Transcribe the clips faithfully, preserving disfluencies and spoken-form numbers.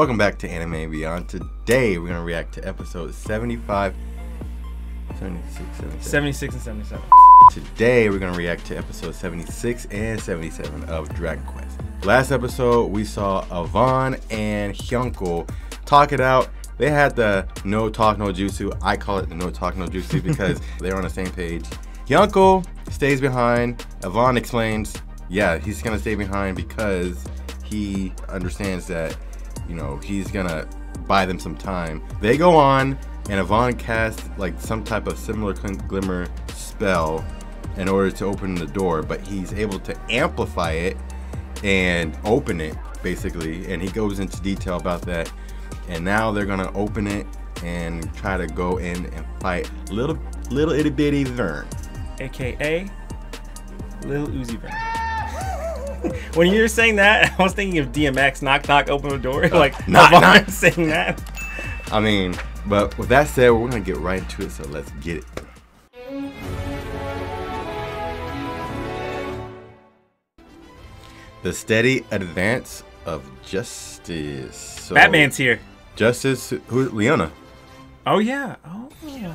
Welcome back to Anime Beyond. Today we're gonna react to episodes seventy-five, seventy-six, seventy-seven. seventy-six and seventy-seven. Today we're gonna react to episodes seventy-six and seventy-seven of Dragon Quest. Last episode we saw Avan and Hyunko talk it out. They had the no talk no jutsu. I call it the no talk no jutsu because they're on the same page. Hyunko stays behind. Avan explains, yeah, he's gonna stay behind because he understands that, you know, he's gonna buy them some time. They go on, and Avan casts like some type of similar Kaglimmer spell in order to open the door, but he's able to amplify it and open it basically, and he goes into detail about that. And now they're gonna open it and try to go in and fight little little itty bitty Vern, aka Little Uzi Vern. When you were saying that, I was thinking of D M X, knock knock, open the door. Like, not Avan saying that. I mean, but with that said, we're gonna get right into it, so let's get it. The steady advance of justice. So, Batman's here. Justice, who? Leona. Oh yeah. Oh yeah.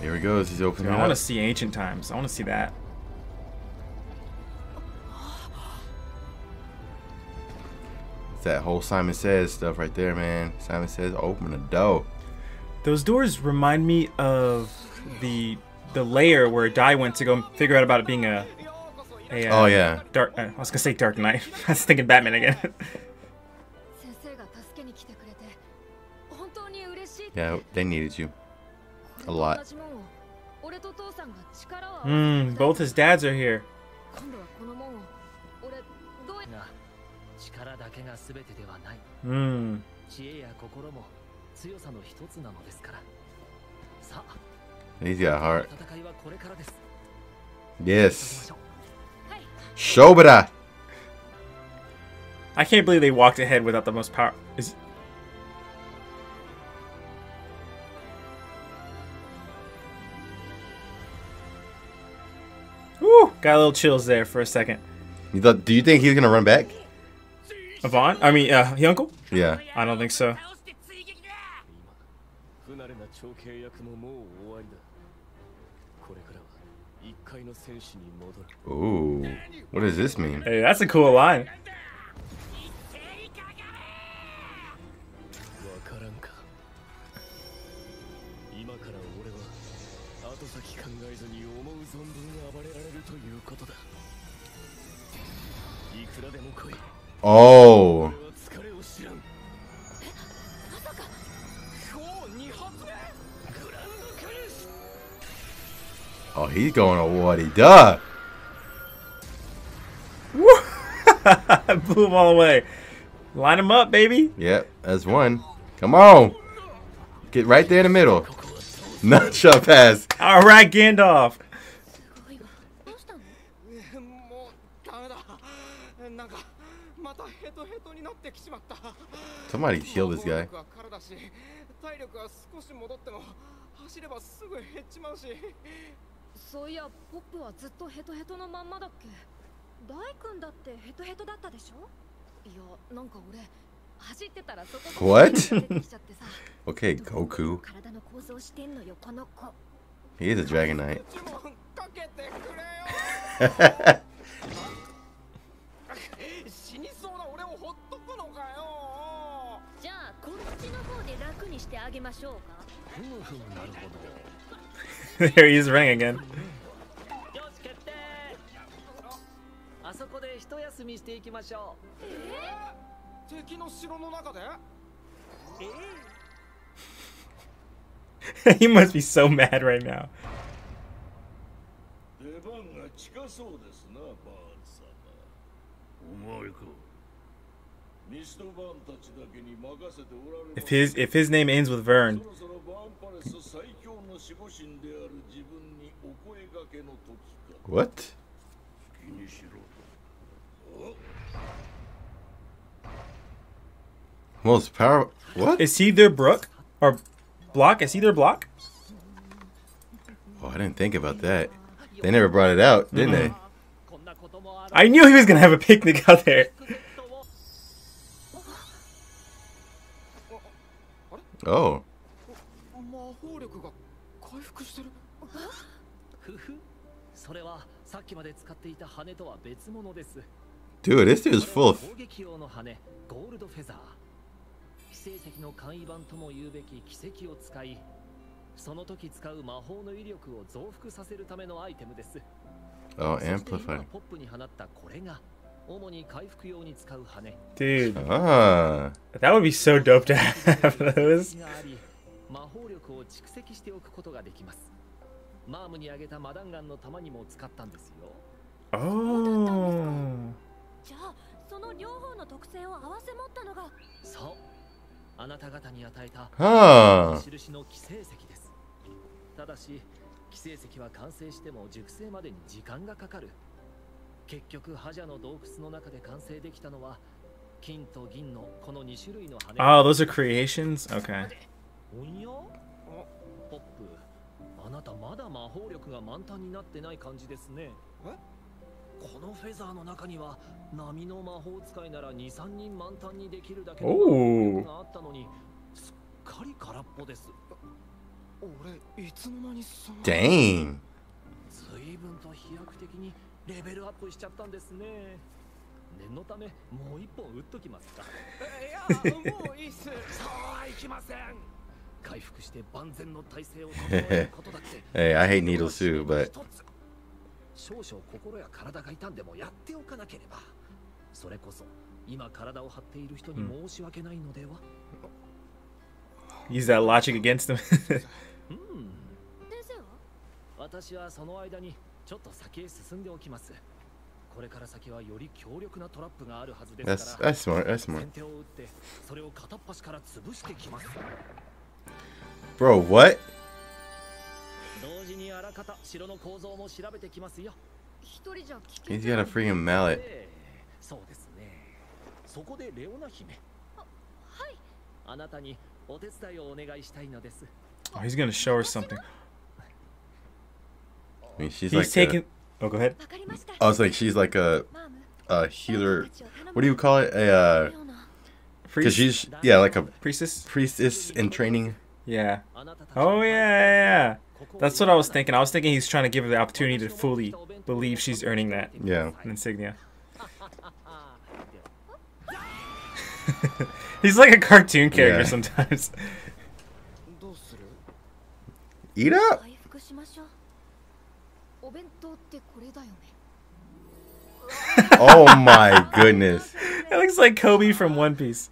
Here he goes. He's opening. Dude, I want to see ancient times. I want to see that. It's that whole Simon Says stuff right there, man. Simon Says, open the door. Those doors remind me of the the lair where Dai went to go figure out about it being a. a oh uh, yeah. Dark. Uh, I was gonna say Dark Knight. I was thinking Batman again. Yeah, they needed you a lot. Mm, both his dads are here. Mm. He's got heart. Yes. Shobara. I can't believe they walked ahead without the most power. Is Got a little chills there for a second. You thought, do you think he's gonna run back? Avan? I mean, uh, Hyunko? Yeah. I don't think so. Ooh. What does this mean? Hey, that's a cool line. Oh. Oh, he's going to what he does. Blew him all away. Line him up, baby. Yep, that's one. Come on. Get right there in the middle. Nutshot pass. All right, Gandalf. Somebody heal this guy. What? Okay, Goku. He is a Dragon Knight. There he is, running again. He must be so mad right now. If his if his name ends with Vern. What? Most power. What? Is he their brook or block? Is he their block? Oh, I didn't think about that. They never brought it out, didn't mm-hmm. they? I knew he was gonna have a picnic out there. Oh. Dude, this dude's full of... Oh, amplify. Dude. Ah. That would be so dope to have those. Oh. Huh. Oh, those are creations? Okay. Ooh. Dang. Hey, I hate needles too, but use that logic against them. That's, that's smart, that's smart. Bro, what? He's got a freaking mallet. Oh, he's gonna show her something. I mean, she's he's like taking. A, oh, go ahead. I was like, she's like a, a healer. What do you call it? A uh, because she's yeah, like a priestess. Priestess in training. Yeah. Oh yeah, yeah, yeah. That's what I was thinking. I was thinking he's trying to give her the opportunity to fully believe she's earning that. Yeah. Insignia. He's like a cartoon character yeah. sometimes. Eat up! Oh my goodness. It looks like Kobe from One Piece.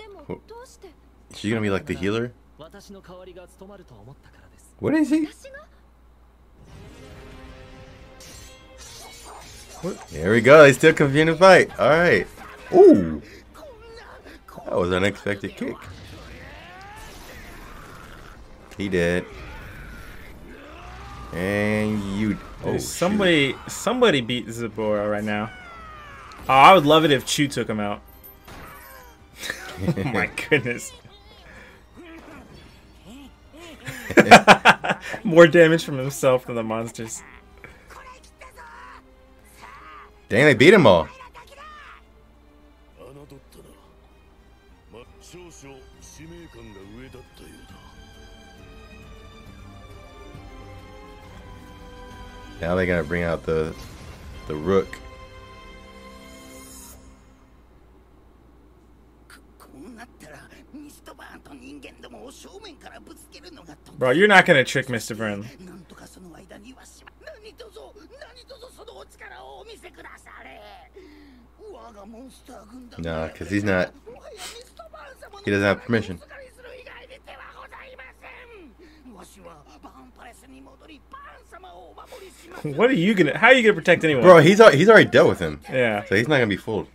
Is she gonna be like the healer? What is he? What? There we go. They still continue to fight. All right. Ooh, that was an unexpected kick. He did. And you. Oh, Dude, somebody, shoot. somebody beat Zaboera right now. Oh, I would love it if Chiu took him out. Oh my goodness. More damage from himself than the monsters. Dang, they beat him all. Now they gotta bring out the the rook. Bro, you're not gonna trick Mystvearn. No, because he's not. He doesn't have permission. What are you gonna? How are you gonna protect anyone? Bro, he's he's already dealt with him. Yeah. So he's not gonna be fooled.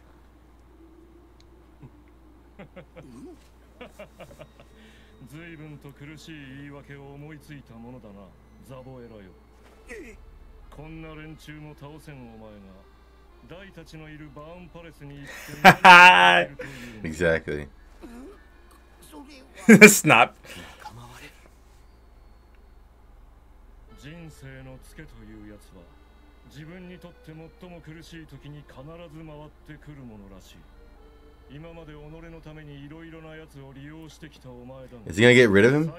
Exactly. That's not. Is he gonna get rid of him? Dang.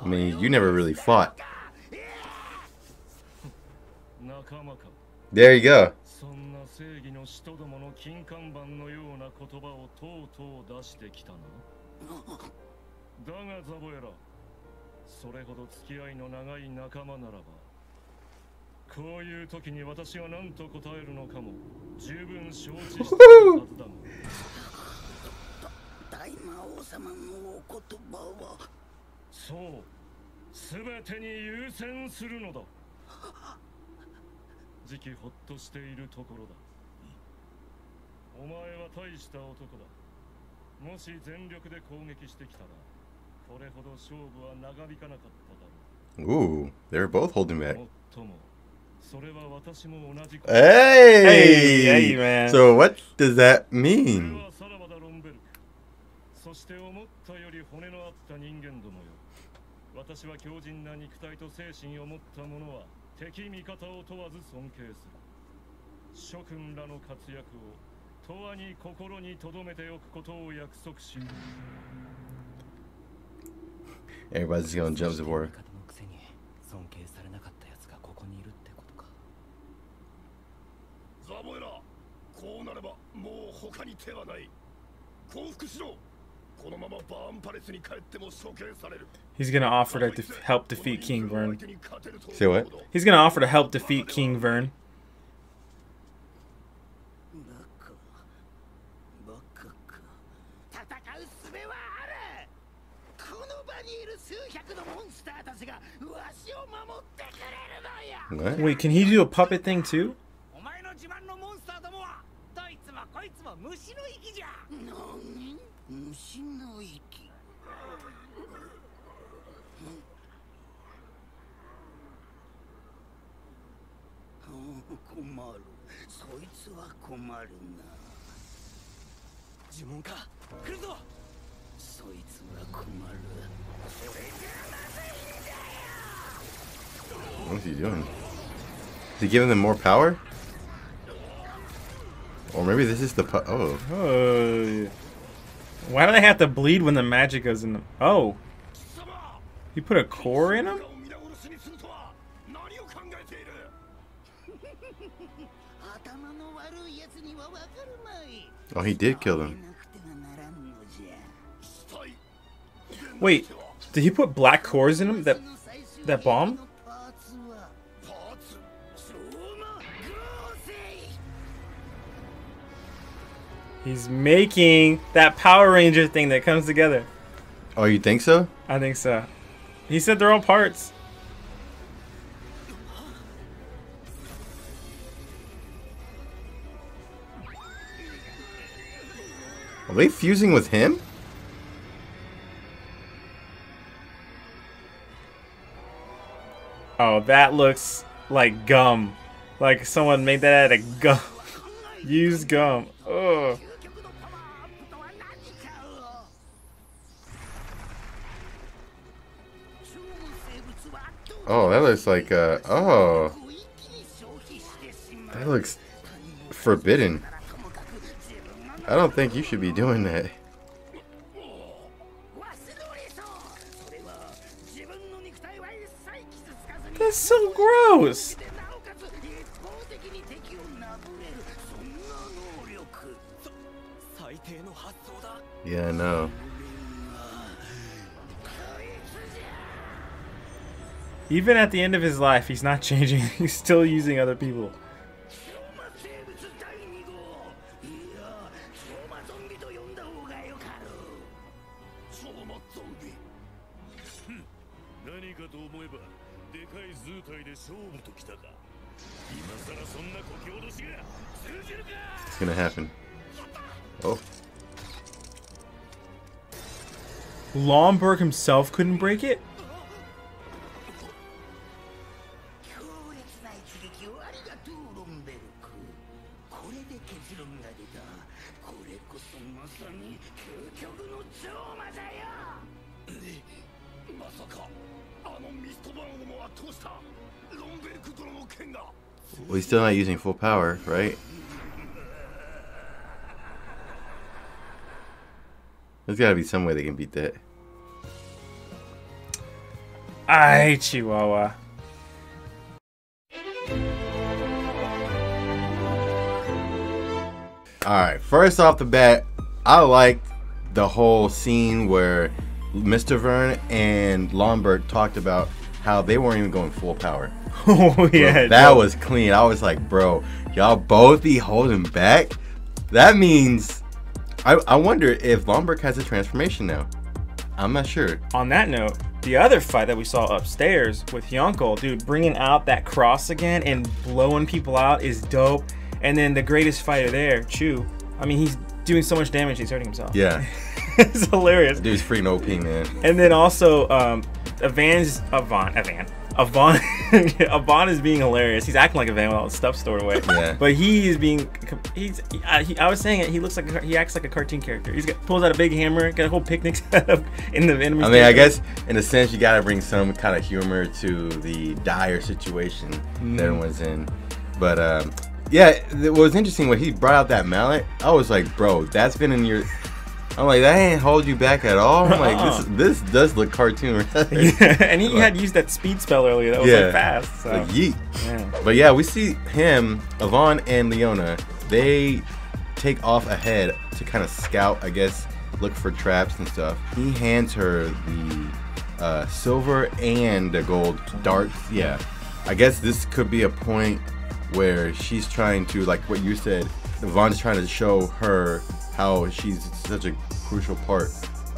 I mean, you never really fought. There you go. Ooh, they're both holding back. Hey! Hey, hey, man. So what does that mean? Everybody's gonna jump Zaboera. He's gonna offer to def help defeat King Vearn. Say what? He's gonna offer to help defeat King Vearn. What? Wait, can he do a puppet thing too? What is he doing? Is he giving them more power? Or maybe this is the pu- oh. Oh. Why do they have to bleed when the magic goes in them? Oh. You put a core in them? Oh, he did kill them. Wait, did he put black cores in them? That, that bomb? He's making that Power Ranger thing that comes together. Oh, you think so? I think so. He said they're all parts. Are they fusing with him? Oh, that looks like gum. Like someone made that out of gum. Used gum. Ugh. Oh, that looks like, uh, oh. That looks forbidden. I don't think you should be doing that. That's so gross. Yeah, I know. Even at the end of his life, he's not changing. He's still using other people. It's gonna happen. Oh. Lon Beruk himself couldn't break it? Well, he's still not using full power, right? There's gotta be some way they can beat that. Ay, Chihuahua. Alright, first off the bat, I liked the whole scene where Mystvearn and Lon Beruk talked about how they weren't even going full power. Oh yeah, bro, that dude was clean. I was like, bro, y'all both be holding back? That means I, I wonder if Lon Beruk has a transformation now. I'm not sure. On that note, the other fight that we saw upstairs with Hyunckel, dude, bringing out that cross again and blowing people out is dope. And then the greatest fighter there, Chiu, I mean, he's doing so much damage, he's hurting himself. Yeah. It's hilarious. Dude's freaking O P, man. And then also, um, Avan's, Avan, Avan. Avan, Avan is being hilarious. He's acting like Avan with all his stuff stored away. Yeah. But he is being, he's, I, he, I was saying it, he looks like, a, he acts like a cartoon character. He pulls out a big hammer, got a whole picnic set up in the enemy's I mean, character. I guess, in a sense, you gotta bring some kind of humor to the dire situation mm. that everyone's in. But, um, yeah, what was interesting when he brought out that mallet, I was like, bro, that's been in your... I'm like, that ain't hold you back at all. I'm like, uh-uh. this this does look cartoon. Yeah, and he like, had used that speed spell earlier that was yeah, like fast. So. Like, yeet. Yeah. But yeah, we see him, Avan and Leona, they take off ahead to kind of scout, I guess, look for traps and stuff. He hands her the uh, silver and the gold darts. Yeah, I guess this could be a point where she's trying to, like what you said, Yvonne's trying to show her how she's such a crucial part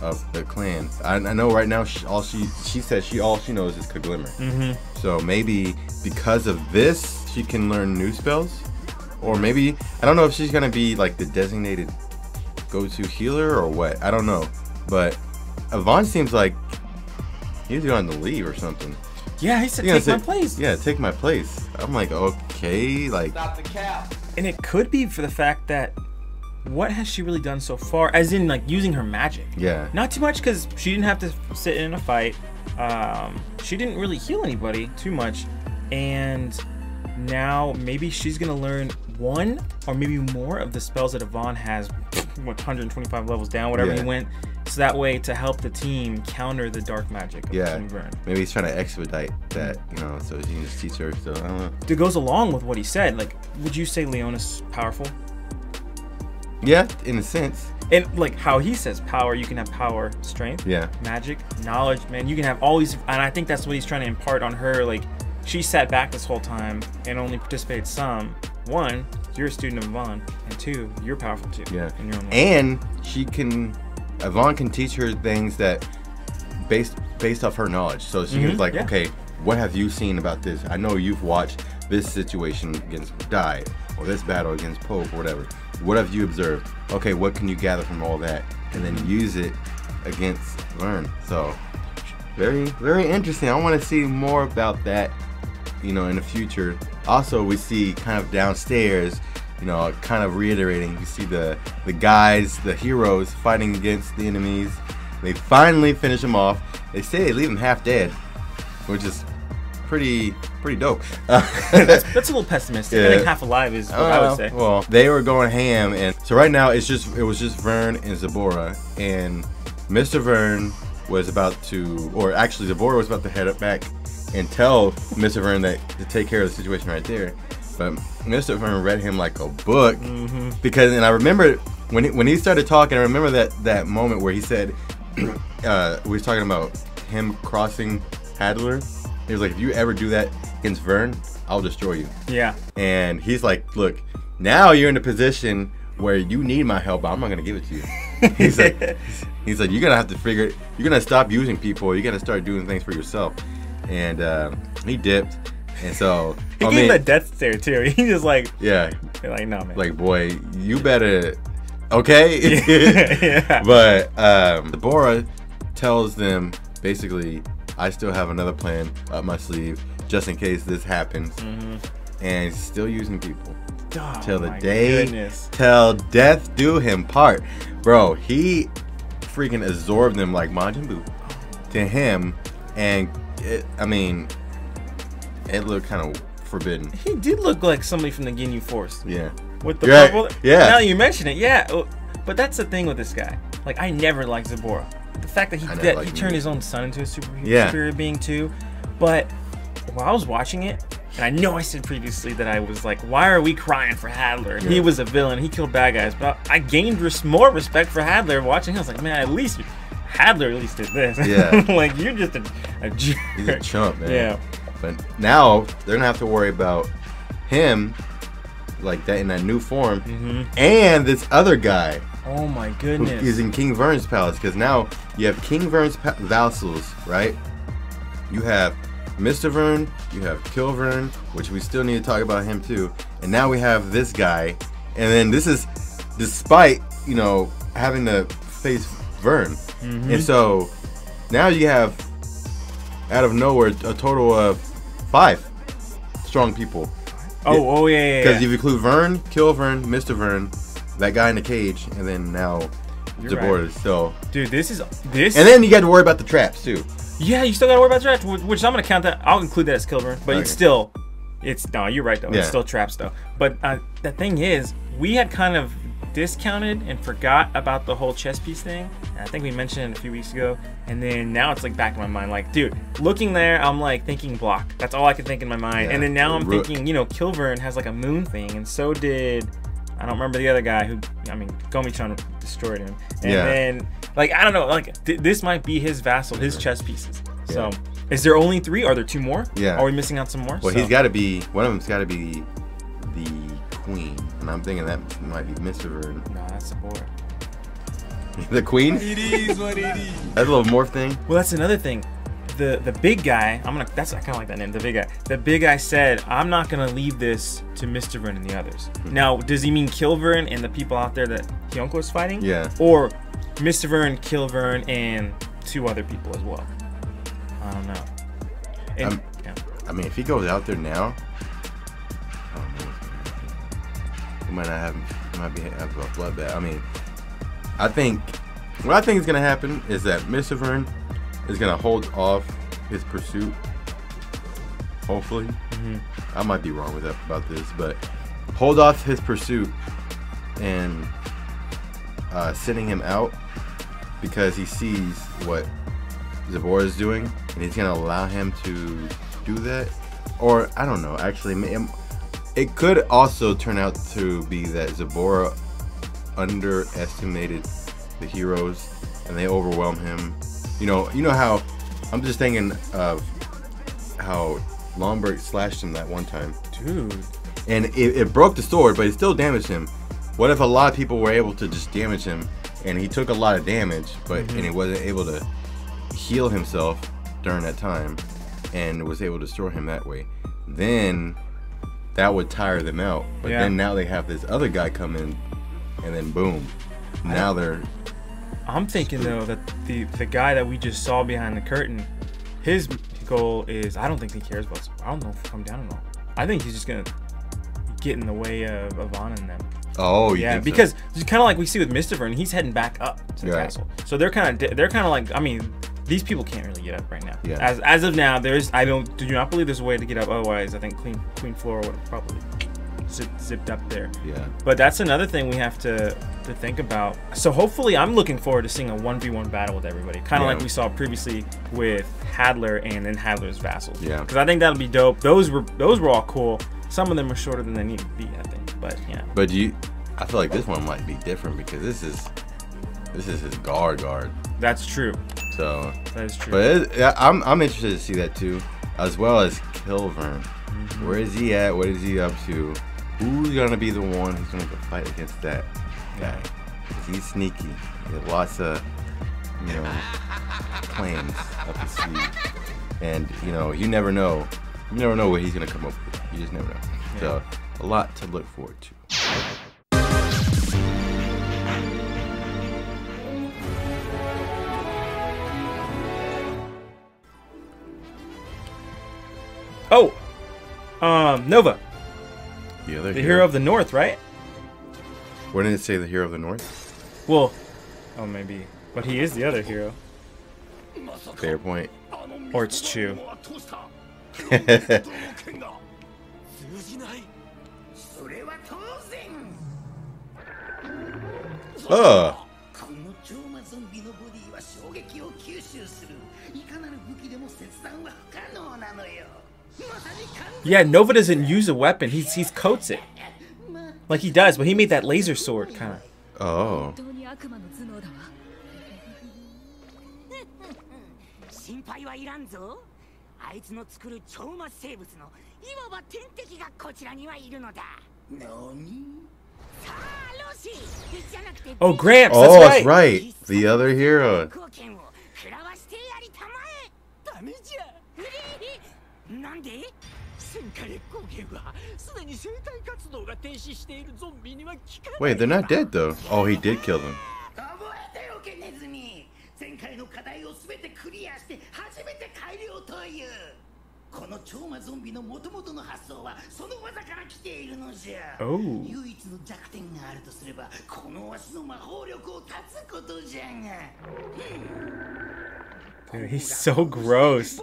of the clan. I, I know right now she, all she she says she all she knows is Kaglimmer. Mm-hmm. So maybe because of this she can learn new spells, or maybe I don't know if she's gonna be like the designated go-to healer or what. I don't know, but Avan seems like he's going to leave or something. Yeah, he said take my place. Yeah, take my place. I'm like, okay, like. Stop the cap. And it could be for the fact that what has she really done so far? As in, like using her magic. Yeah. Not too much because she didn't have to sit in a fight. Um, she didn't really heal anybody too much, and now maybe she's gonna learn one or maybe more of the spells that Avan has, one hundred twenty-five levels down, whatever yeah. he went. So that way to help the team counter the dark magic of yeah. King Vearn. Maybe he's trying to expedite that, you know, so he can just teach her. So I don't know. It goes along with what he said. Like, would you say Leona's powerful? Yeah, in a sense. And like how he says power, you can have power, strength, yeah, magic, knowledge, man. You can have all these, and I think that's what he's trying to impart on her. Like, she sat back this whole time and only participated some. One, you're a student of Yvonne, and two, you're powerful too. Yeah. In your own life. And she can. Yvonne can teach her things that based based off her knowledge. So she mm-hmm. was like, yeah. okay, what have you seen about this? I know you've watched this situation against Dai or this battle against Pope or whatever. What have you observed? Okay, what can you gather from all that? And then use it against Vearn. So very, very interesting. I want to see more about that, you know, in the future. Also, we see kind of downstairs, you know, kind of reiterating, you see the the guys, the heroes fighting against the enemies. They finally finish them off. They say they leave them half dead, which is pretty pretty dope. that's, that's a little pessimistic. Yeah. I think half alive is what uh, I would say. Well, they were going ham, and so right now it's just it was just Vearn and Zaboera, and Mystvearn was about to, or actually Zaboera was about to head up back and tell Mystvearn that to take care of the situation right there. But Mystvearn read him like a book mm-hmm. because, and I remember when he, when he started talking, I remember that, that moment where he said, uh, we were talking about him crossing Hadlar. He was like, if you ever do that against Vearn, I'll destroy you. Yeah. And he's like, look, now you're in a position where you need my help, but I'm not going to give it to you. He said, he said, you're gonna have to figure it. You're gonna stop using people. You gotta start doing things for yourself. And uh, he dipped. And so he I gave mean, him a death stare too. He just like, yeah, like no man, like boy, you better, okay. Yeah. Yeah. But um, Zaboera tells them basically, I still have another plan up my sleeve just in case this happens, mm-hmm. and he's still using people. Oh, till the day, goodness. Till death do him part, bro. He freaking absorbed them like Majin Buu to him, and it, I mean, it looked kind of forbidden. He did look like somebody from the Ginyu Force. Yeah, with the right. purple. Yeah. Now you mention it, yeah. But that's the thing with this guy. Like I never liked Zaboera. The fact that he that like he turned me. his own son into a super yeah. superior being too. But while I was watching it. And I know I said previously that I was like, why are we crying for Hadlar? Yeah. He was a villain. He killed bad guys. But I gained res more respect for Hadlar watching him. I was like, man, at least Hadlar at least did this. Yeah. Like, you're just a, a jerk. He's a chump, man. Yeah. But now they're going to have to worry about him, like, that in that new form. Mm-hmm. And this other guy. Oh, my goodness. He's in King Vearn's palace. Because now you have King Vearn's vassals, right? You have Mystvearn, you have Killvearn, which we still need to talk about him too, and now we have this guy, and then this is despite you know having to face Vearn, mm-hmm. and so now you have out of nowhere a total of five strong people. Oh, yeah. oh yeah, because yeah, yeah. if you include Vearn, Killvearn, Mystvearn, that guy in the cage, and then now Zaboera. Right. So, dude, this is this, and then you got to worry about the traps too. Yeah, you still gotta worry about traps, which I'm gonna count that. I'll include that as Killvearn, but okay. it's still, it's no, you're right though. Yeah. It's still traps though. But uh, the thing is, we had kind of discounted and forgot about the whole chess piece thing. And I think we mentioned it a few weeks ago, and then now it's like back in my mind. Like, dude, looking there, I'm like thinking block. That's all I could think in my mind. Yeah, and then now I'm rook. thinking, you know, Killvearn has like a moon thing, and so did I don't remember the other guy who. I mean, Gomechan destroyed him, and yeah. then. Like, I don't know, like, th this might be his vassal, his chess pieces. Yeah. So, is there only three? Are there two more? Yeah. Are we missing out some more? Well, so. he's got to be, one of them's got to be the queen. And I'm thinking that might be Mystvearn. No, that's Zaboera. The queen? It is what it is. That little morph thing? Well, that's another thing. The the big guy, I'm going to, that's, I kind of like that name, the big guy. The big guy said, I'm not going to leave this to Mystvearn and the others. Mm-hmm. Now, does he mean Killvearn and the people out there that Hyunko is fighting? Yeah. Or Mystvearn, Killvearn, and two other people as well. I don't know. And, um, yeah. I mean, if he goes out there now, I don't know what's going to happen. He might not have, he might be have a bloodbath. I mean, I think what I think is going to happen is that Mystvearn is going to hold off his pursuit. Hopefully, mm-hmm. I might be wrong with that about this, but hold off his pursuit and. Uh, sending him out because he sees what Zaboera is doing and he's gonna allow him to do that, or I don't know. Actually, it could also turn out to be that Zaboera underestimated the heroes and they overwhelm him. You know, you know how I'm just thinking of how Lon Beruk slashed him that one time, dude, and it, it broke the sword, but it still damaged him. What if a lot of people were able to just damage him, and he took a lot of damage, but mm-hmm. and he wasn't able to heal himself during that time, and was able to destroy him that way? Then that would tire them out. But yeah. then now they have this other guy come in, and then boom, now they're. I'm thinking screwed. though that the the guy that we just saw behind the curtain, his goal is I don't think he cares about. I don't know if he'll come down at all. I think he's just gonna get in the way of Avan and them. Oh you yeah, think because so? It's kind of like we see with Mystvearn, he's heading back up to the right. castle. So they're kind of they're kind of like I mean, these people can't really get up right now. Yeah. As as of now, there's I don't do not believe there's a way to get up. Otherwise, I think Queen Queen Flora would probably zip, zipped up there. Yeah. But that's another thing we have to to think about. So hopefully, I'm looking forward to seeing a one v one battle with everybody, kind of yeah. like we saw previously with Hadlar and then Hadlar's vassals. Yeah. Because I think that'll be dope. Those were those were all cool. Some of them are shorter than they need to be, I think. But yeah. But you, I feel like this one might be different because this is, this is his guard guard. That's true. So that is true. But it, I'm I'm interested to see that too, as well as Killvearn. Mm-hmm. Where is he at? What is he up to? Who's gonna be the one who's gonna fight against that guy? 'Cause he's sneaky. He had lots of, you know, plans up his sleeve. And, you know, you never know. You never know what he's going to come up with. You just never know. Yeah. So, a lot to look forward to. Oh, um, Nova. The other the hero. hero of the North, right? Where did it say the hero of the North? Well, oh, maybe. But he is the other hero. Fair point. Or it's Chiu. Oh. Yeah, Nova doesn't use a weapon. He's he's coats it, like he does. But he made that laser sword kind of. Oh. Oh, Gramps. That's oh, right. That's right. The other hero. Wait, they're not dead though. Oh, he did kill them. Oh. Dude, he's so gross.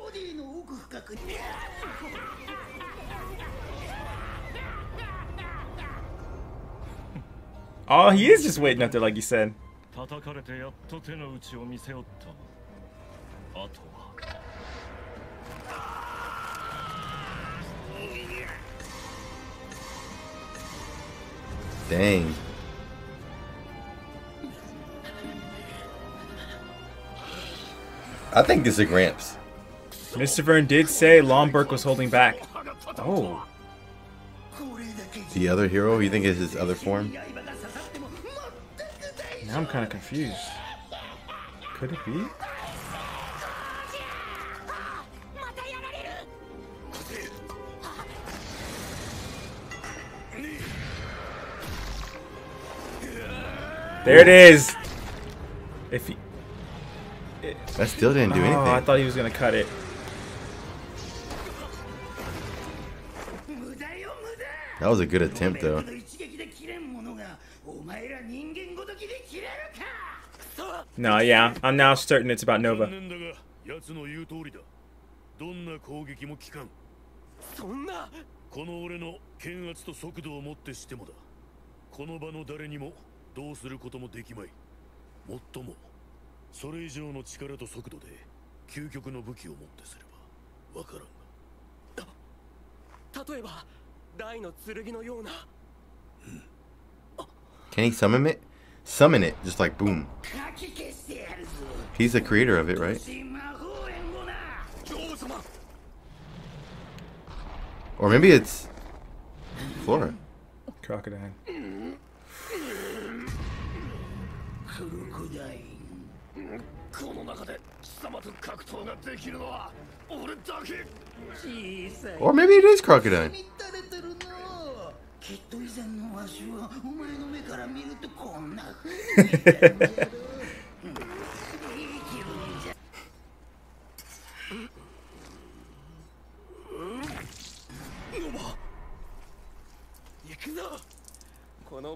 Oh, he is just waiting up there, like you said. Dang. I think this is Gramps. Mister Vern did say Lon Beruk was holding back. Oh. The other hero? You think is his other form? Now I'm kind of confused. Could it be? There it is. If he, it, that still didn't do oh, anything. I thought he was gonna cut it. That was a good attempt, though. No, yeah, I'm now certain it's about Nova. Can he summon it? Summon it, just like boom. He's the creator of it, right? Or maybe it's Flora. Crocodile. Or maybe it is Crocodile. Oh.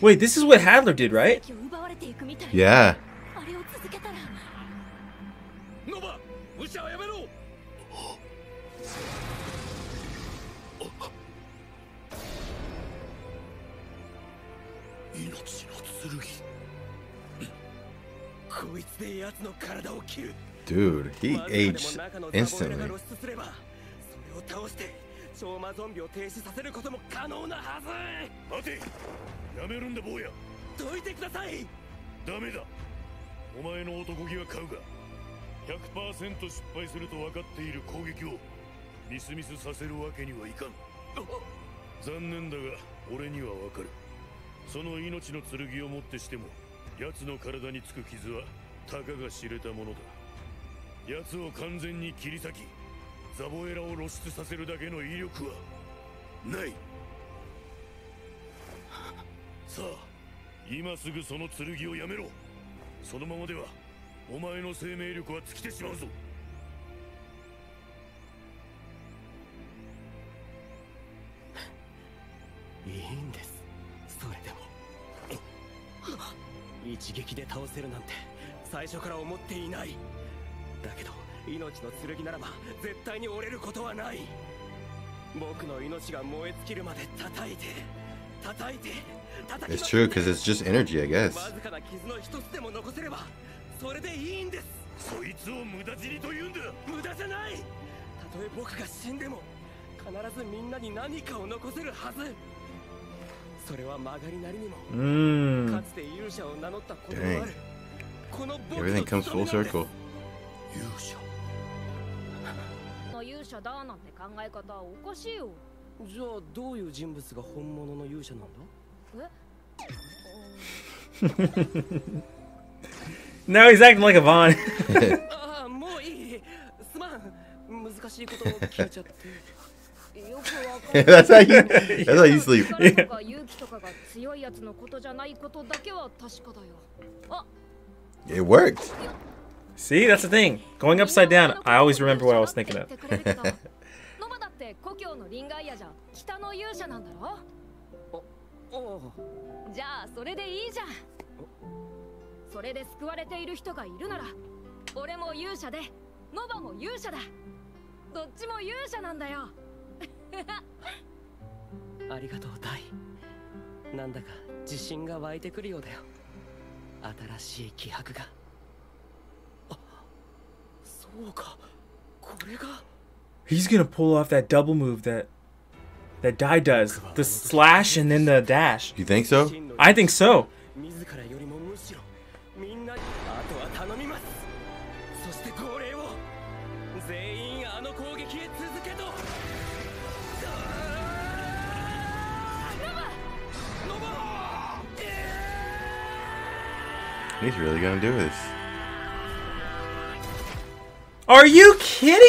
Wait, this is what Hadlar did, right? Yeah. Dude, he aged instantly. It's true, because it's just energy, I guess. Mm. Dang. Everything comes full circle. No, he's acting like Avan. That's how you. That's how you sleep. Yeah. It worked. See, that's the thing. Going upside down, I always remember what I was thinking of. He's gonna pull off that double move that that Dai does, the slash and then the dash. You think so? I think so. He's really gonna do this. Are you kidding me?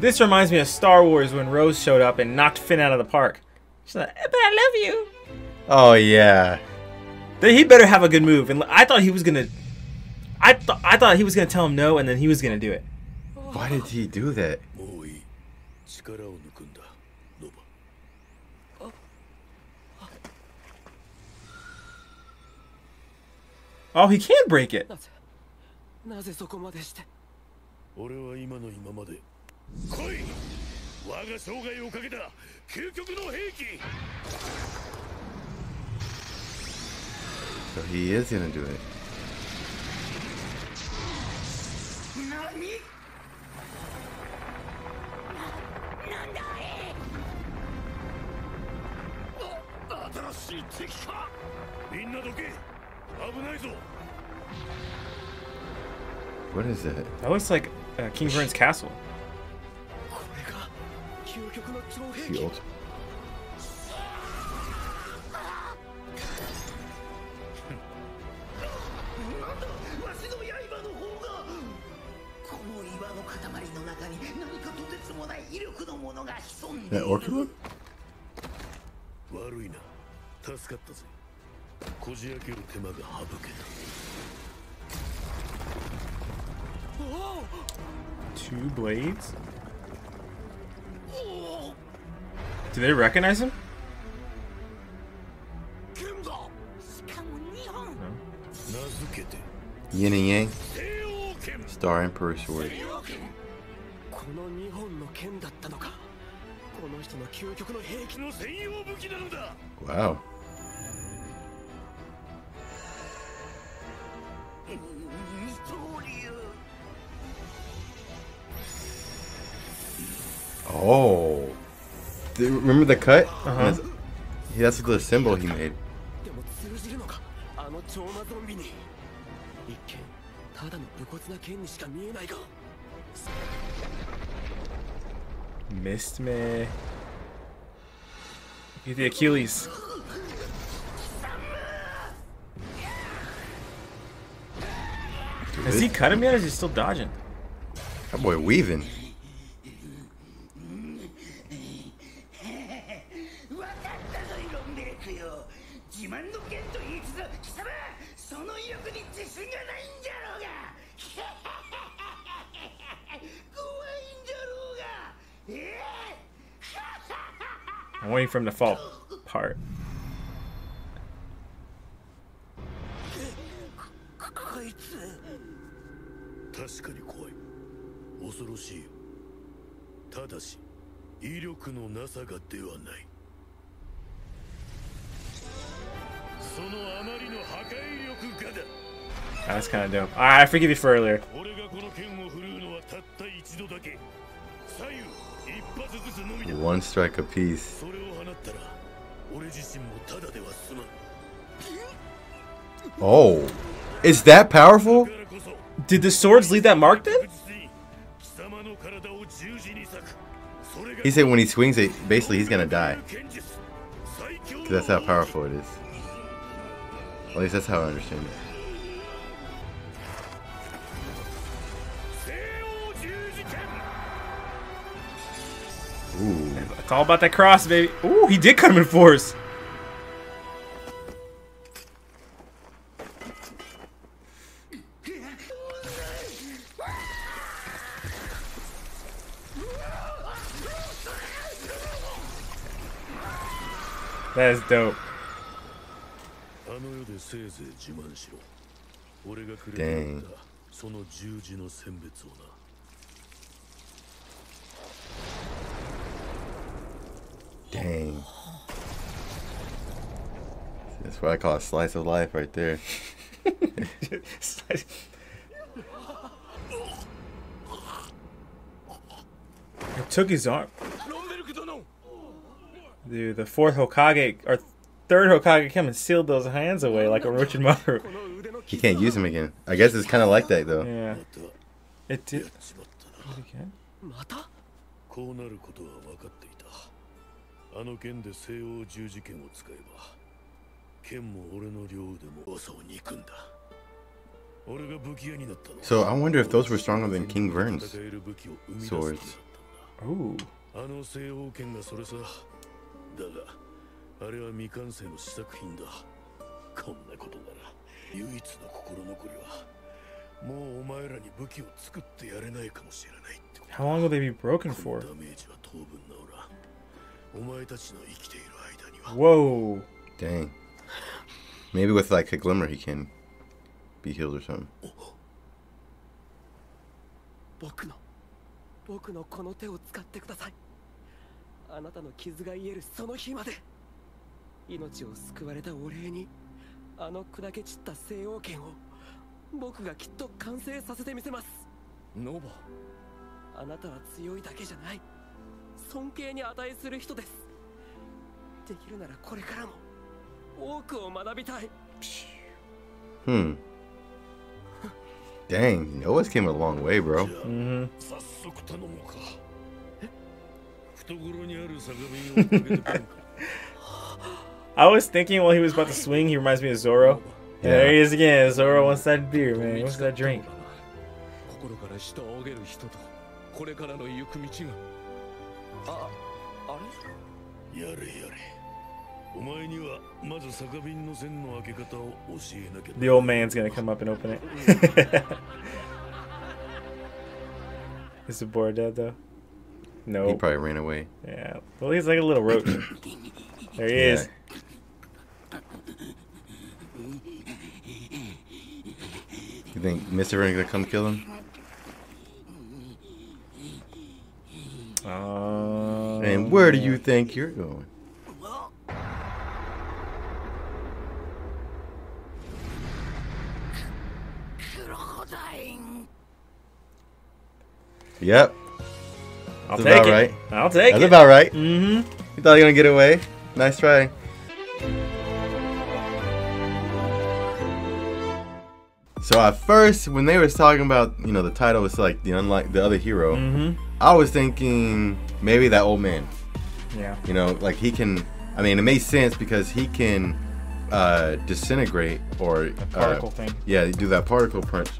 This reminds me of Star Wars when Rose showed up and knocked Finn out of the park. She's like, but I love you. Oh yeah. Then he better have a good move. And I thought he was gonna. I thought I thought he was gonna tell him no, and then he was gonna do it. Why did he do that? Oh, he can break it. So he is gonna do it. What is it? That looks like uh, King Vearn's castle. Shield. That orchid one? Two blades? Do they recognize him? No. Yin and Yang. Star Emperor Swords. Wow. Oh, Remember the cut? Uh-huh. That's, yeah, that's the symbol he made. Missed me. Get the Achilles. Dude, is he cutting me out or is he still dodging? That boy weaving. I'm waiting for him to fall apart. Oh, that's kind of dope. Alright, I forgive you for earlier. One strike apiece. Oh, is that powerful? Did the swords leave that mark then? He said when he swings it, basically he's gonna die. Cause that's how powerful it is. At least that's how I understand it. Ooh. It's all about that cross, baby. Ooh, he did cut him in force. That is dope. Dang. Dang. That's what I call a slice of life right there. It took his arm. Dude, the fourth Hokage, or third Hokage came and sealed those hands away like a Orochimaru. He can't use them again. I guess it's kind of like that, though. Yeah. It did. So I wonder if those were stronger than King Vearn's swords. Ooh. How long will they be broken for? Whoa. Dang. Maybe with like a glimmer he can be healed or something. Nova. Hmm. Dang, Noah's came a long way, bro. Mm-hmm. I was thinking while he was about to swing, he reminds me of Zoro. Yeah. There he is again. Zoro wants that beer, man. He wants that drink. The old man's gonna come up and open it. Is the boar dead though? No. He probably ran away. Yeah. Well, he's like a little roach. There he yeah. is. You think Mystvearn gonna come kill him? Uh, and where do you think you're going? Yep. I'll That's take about it. Right. I'll take That's it. That's about right. Mm-hmm. You thought you were gonna get away? Nice try. So at first, when they were talking about, you know, the title was like the unlike the other hero, mm-hmm. I was thinking maybe that old man. Yeah. You know, like he can. I mean, it makes sense because he can uh, disintegrate or the particle uh, thing. Yeah, do that particle punch.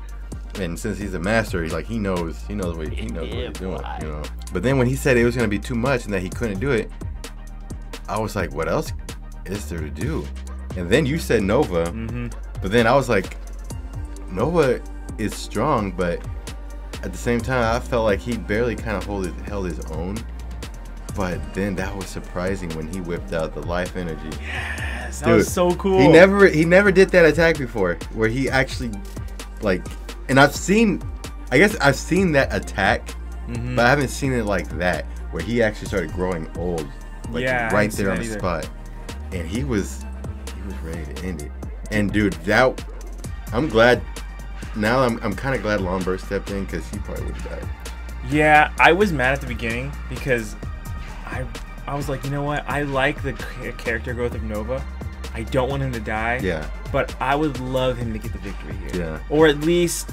And since he's a master, he's like he knows, he knows what he knows yeah, what he's doing. Boy. You know. But then when he said it was gonna be too much and that he couldn't do it, I was like, what else is there to do? And then you said Nova, mm-hmm. but then I was like, Nova is strong, but at the same time, I felt like he barely kind of hold his, held his own. But then that was surprising when he whipped out the life energy. Yes, dude, that was so cool. He never he never did that attack before, where he actually like, and I've seen, I guess I've seen that attack, mm-hmm. but I haven't seen it like that, where he actually started growing old, like yeah, right there on the either. spot, and he was he was ready to end it. And dude, that I'm glad. Now I'm, I'm kind of glad Lon Beruk stepped in because he probably would have died. Yeah, I was mad at the beginning because I I was like, you know what? I like the character growth of Nova. I don't want him to die. Yeah. But I would love him to get the victory here. Yeah. Or at least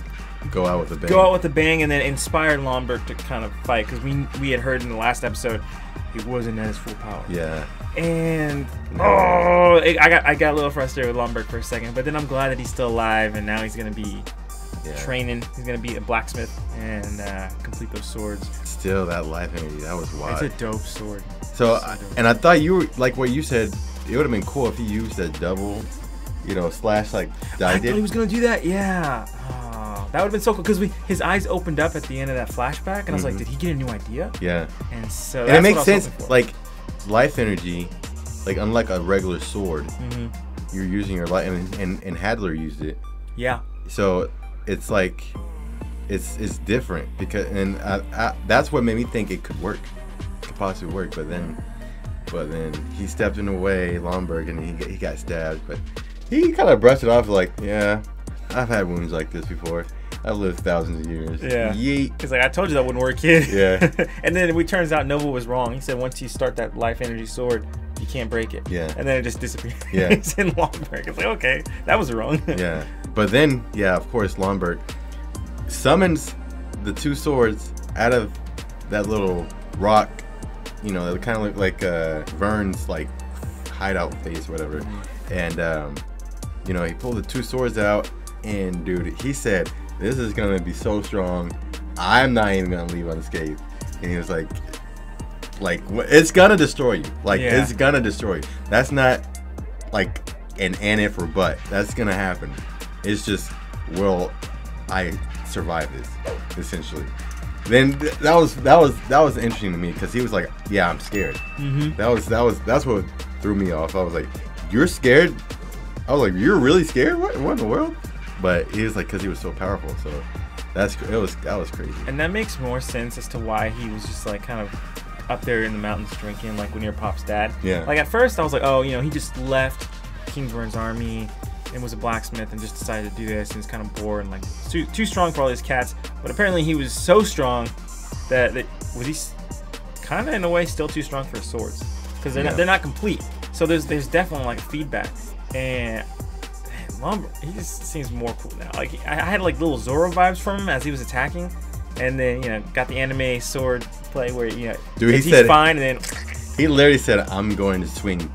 go out with a bang. Go out with a bang and then inspire Lon Beruk to kind of fight because we we had heard in the last episode he wasn't at his full power. Yeah. And oh, it, I got I got a little frustrated with Lon Beruk for a second, but then I'm glad that he's still alive and now he's gonna be. Yeah. Training, he's gonna be a blacksmith and uh, complete those swords. Still, that life energy, that was wild. It's a dope sword. So, I, dope. and I thought you were like what you said. It would have been cool if he used a double, you know, slash like Dai I did. Thought he was gonna do that. Yeah, oh, that would have been so cool because we his eyes opened up at the end of that flashback, and mm-hmm. I was like, did he get a new idea? Yeah. And so and it makes sense. Like life energy, like unlike a regular sword, mm-hmm. you're using your life, and, and and Hadlar used it. Yeah. So. It's like, it's it's different because, and I, I, that's what made me think it could work, could possibly work. But then, but then he stepped in the way, Lon Beruk, and he he got stabbed. But he kind of brushed it off like, yeah, I've had wounds like this before. I've lived thousands of years. Yeah. Yeet. He's like, I told you that wouldn't work, kid. Yeah. And then it turns out Nova was wrong. He said once you start that life energy sword, you can't break it. Yeah. And then it just disappears. Yeah. It's in Lon Beruk. It's like, okay, that was wrong. Yeah. But then, yeah, of course, Lon Beruk summons the two swords out of that little rock, you know, that kind of looked like uh, Vern's, like, hideout face or whatever. And, um, you know, he pulled the two swords out, and, dude, he said, this is going to be so strong, I'm not even going to leave unscathed. And he was like, like, it's going to destroy you. Like, yeah. It's going to destroy you. That's not, like, an and if or but. That's going to happen. It's just, will I survive this? Essentially, then th that was that was that was interesting to me because he was like, "Yeah, I'm scared." Mm-hmm. That was that was that's what threw me off. I was like, "You're scared?" I was like, "You're really scared? What, what in the world?" But he was like, "Cause he was so powerful." So that's it was that was crazy. And that makes more sense as to why he was just like kind of up there in the mountains drinking, like when your pop's dad. Yeah. Like at first I was like, "Oh, you know, he just left King Vearn's army." And was a blacksmith and just decided to do this and was kind of bored and like too, too strong for all these cats. But apparently he was so strong that, that was he kind of in a way still too strong for his swords because they're, yeah. not, they're not complete. So there's there's definitely like feedback. And man, Lon Beruk, he just seems more cool now. Like I, I had like little Zoro vibes from him as he was attacking, and then you know got the anime sword play where you know Dude, he he's said, fine and then he literally said I'm going to swing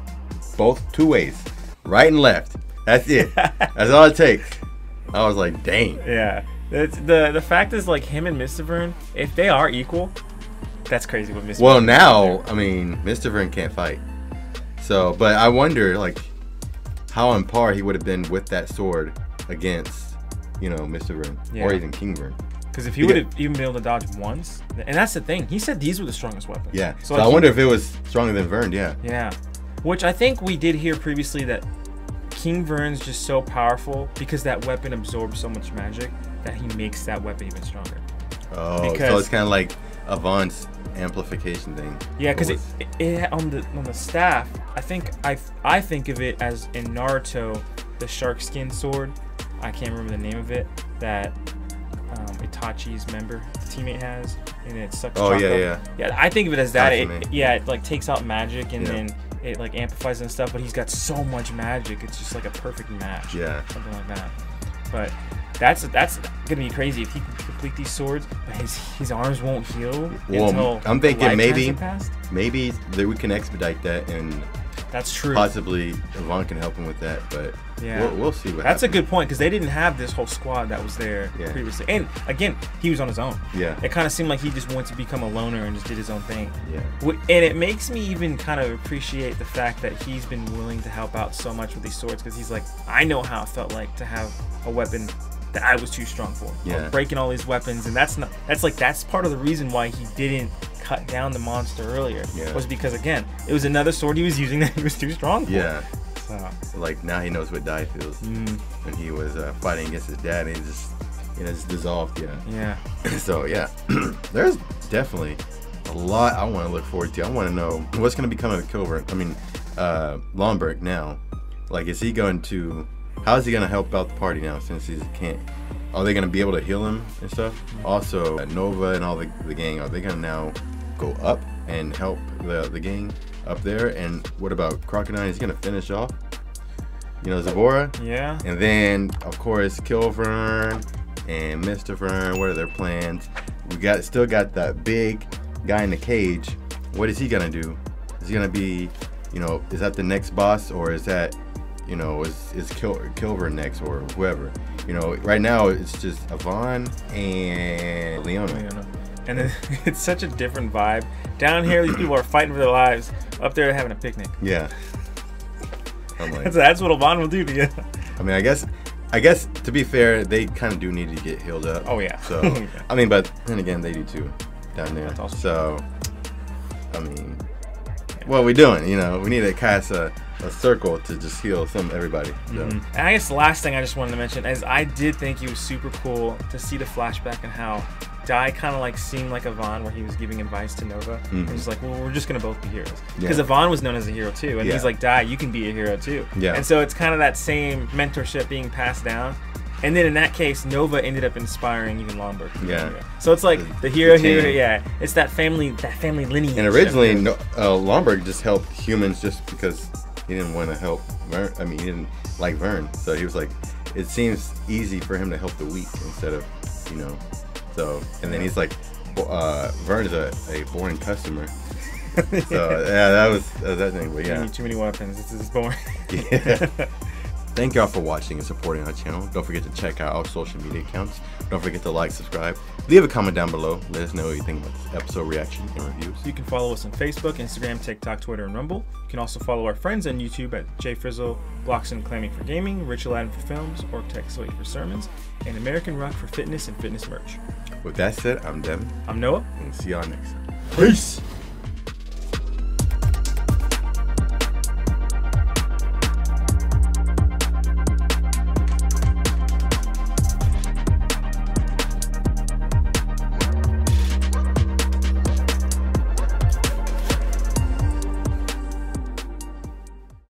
both two ways, right and left. That's it. That's all it takes. I was like, dang. Yeah. It's the the fact is like him and Mystvearn, if they are equal, that's crazy with Mystvearn. Well now, I mean, Mystvearn can't fight. So but I wonder like how on par he would have been with that sword against, you know, Mystvearn. Yeah. Or even King Vearn. Because if he would have even been able to dodge once, and that's the thing, he said these were the strongest weapons. Yeah. So, so like, I wonder he, if it was stronger than Vearn, yeah. Yeah. Which I think we did hear previously that King Vearn's just so powerful because that weapon absorbs so much magic that he makes that weapon even stronger. Oh, because, so it's kind of like Avan's amplification thing. Yeah, because it, it, it on the on the staff, I think I I think of it as in Naruto, the shark skin sword. I can't remember the name of it that um, Itachi's member, the teammate has. and it sucks. Oh yeah, yeah, yeah. I think of it as that. It, it, yeah, it like takes out magic and yeah. then it like amplifies and stuff. But he's got so much magic, it's just like a perfect match. Yeah, something like that. But that's that's gonna be crazy if he can complete these swords. But his his arms won't heal. Well, until I'm thinking maybe maybe that we can expedite that and. That's true. Possibly Yvonne can help him with that, but yeah. we'll, we'll see what That's happens. a good point, because they didn't have this whole squad that was there yeah. previously. And again, he was on his own. Yeah. It kind of seemed like he just wanted to become a loner and just did his own thing. Yeah. And it makes me even kind of appreciate the fact that he's been willing to help out so much with these swords, because he's like, I know how it felt like to have a weapon that I was too strong for. Yeah. Like breaking all these weapons, and that's not, that's like, that's part of the reason why he didn't cut down the monster earlier yeah. was because again it was another sword he was using that he was too strong for. Yeah so. Like now he knows what Dai feels mm. when he was uh, fighting against his dad and he just you know just dissolved yeah yeah so yeah there's definitely a lot I want to look forward to. I want to know what's going to become of Killvearn I mean uh Lon Beruk now. Like is he going to how is he going to help out the party now since he can't? Are they going to be able to heal him and stuff? Mm. Also uh, Nova and all the, the gang, are they going to now go up and help the, the gang up there? And what about Crocodile? He's gonna finish off, you know, Zaboera. Yeah. And then of course Killvearn and Mystvearn. What are their plans? We got still got that big guy in the cage. What is he gonna do? Is he gonna be, you know, is that the next boss, or is that, you know, is is Kill, Killvearn next, or whoever? You know, right now it's just Avan and Leona. Leona. And then it's such a different vibe. Down here, these people are fighting for their lives. Up there, they're having a picnic. Yeah. I'm like, that's, that's what Yvonne will do to you. I mean, I guess, I guess to be fair, they kind of do need to get healed up. Oh yeah. So yeah. I mean, but then again, they do too down there. That's awesome. So I mean, yeah. what are we doing? You know, we need to cast a, a circle to just heal some everybody. So. Mm-hmm. And I guess the last thing I just wanted to mention is I did think it was super cool to see the flashback and how Dai kind of like seemed like Avan, where he was giving advice to Nova. Mm-hmm. And he's like, well, we're just going to both be heroes. Because yeah. Avan was known as a hero too. And yeah. he's like, Dai, you can be a hero too. Yeah. And so it's kind of that same mentorship being passed down. And then in that case, Nova ended up inspiring even Lon Beruk. Yeah. So it's like the, the hero here, yeah. It's that family that family lineage. And originally, no, uh, Lon Beruk just helped humans just because he didn't want to help Vern. I mean, he didn't like Vern. So he was like, it seems easy for him to help the weak instead of, you know, So, and then he's like, uh, Vern is a, a boring customer. So, yeah, that was, that was that thing. But yeah. Too many, too many weapons. This is boring. Yeah. Thank y'all for watching and supporting our channel. Don't forget to check out our social media accounts. Don't forget to like, subscribe, leave a comment down below. Let us know what you think about this episode reaction and reviews. You can follow us on Facebook, Instagram, TikTok, Twitter, and Rumble. You can also follow our friends on YouTube at JFrizzle, Bloxon Clamming for gaming, Rich Aladdin for films, Orktech Slate for sermons, and American Rock for fitness and fitness merch. With that said, I'm Devin. I'm Noah. And we'll see y'all next time. Peace!